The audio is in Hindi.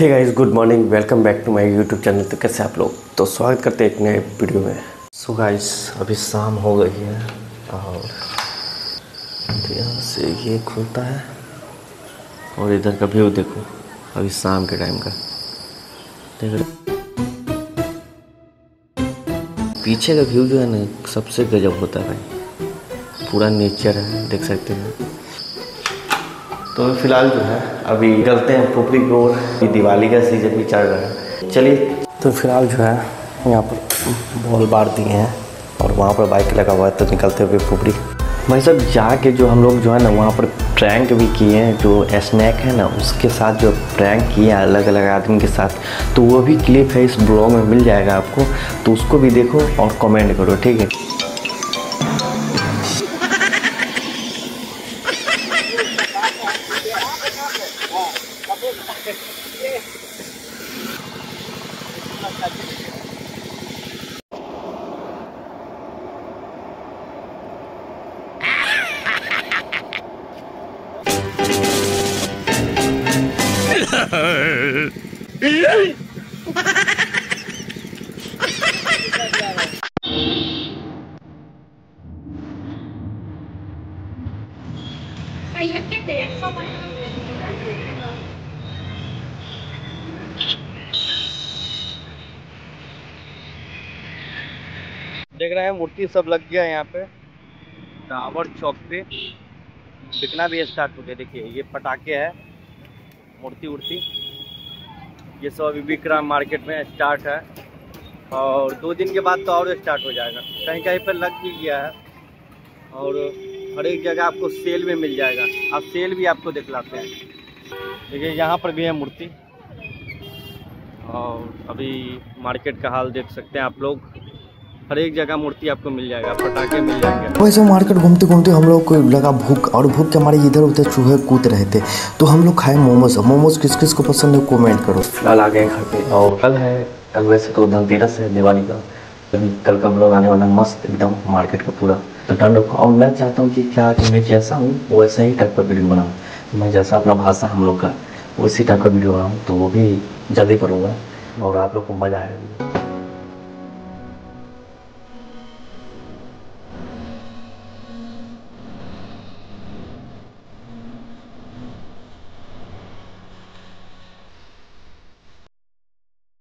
Hey guys, good morning, welcome back to my YouTube channel. तो कैसे आप लोग, तो स्वागत करते हैं एक नए वीडियो में। सो गाइस, अभी शाम हो गई है और यहाँ से ये खुलता है और इधर का व्यू देखो, अभी शाम के टाइम का देखो। पीछे का व्यू जो है ना, सबसे गजब होता है भाई, पूरा नेचर है, देख सकते हैं। तो फिलहाल जो है अभी चलते हैं पोखरी की ओर, ये दिवाली का सीजन भी चल रहा है। चलिए, तो फिलहाल जो है यहाँ पर बॉल बार दिए हैं और वहाँ पर बाइक लगा हुआ है, तो निकलते हुए पोखरी। भाई साहब, जाके जो हम लोग जो है ना वहाँ पर प्रैंक भी किए हैं, जो स्नैक है ना उसके साथ जो प्रैंक किए हैं अलग अलग आदमी के साथ, तो वो भी क्लिप है इस ब्लॉग में मिल जाएगा आपको, तो उसको भी देखो और कमेंट करो, ठीक है। देख रहे हैं मूर्ति सब लग गया है यहाँ पे टावर चौक पे, बिकना भी स्टार्ट हो गया। देखिए ये पटाखे है, मूर्ति उर्ती ये सब अभी बिक रहा है मार्केट में, स्टार्ट है और 2 दिन के बाद तो और स्टार्ट हो जाएगा। कहीं कहीं पर लग भी गया है और हर एक जगह आपको सेल में मिल जाएगा। आप सेल भी आपको दिखलाते हैं। देखिए यहाँ पर भी है मूर्ति और अभी मार्केट का हाल देख सकते हैं आप लोग, हर एक जगह मूर्ति आपको मिल जाएगा, पटाखे मिल जाएंगे। वैसे मार्केट घूमते घूमते हम लोग को लगा भूख, और भूख के हमारे इधर उधर चूहे कूद रहे थे, तो हम लोग खाए मोमोज। मोमोज किस किस को पसंद है कमेंट करो। फिलहाल आ गए घर पे और कल है, कल वैसे तो धनतेरस है दिवाली का, कल का हम लोग आने वाला मस्त एकदम मार्केट का पूरा टंड। और मैं चाहता हूँ कि क्या कि मैं जैसा हूँ वैसा ही टाइप का वीडियो बनाऊँ, मैं जैसा अपना भाषा हम लोग का वैसी टाइप का वीडियो बनाऊँ, तो वो भी जल्दी करूँगा और आप लोग को मजा आएगा।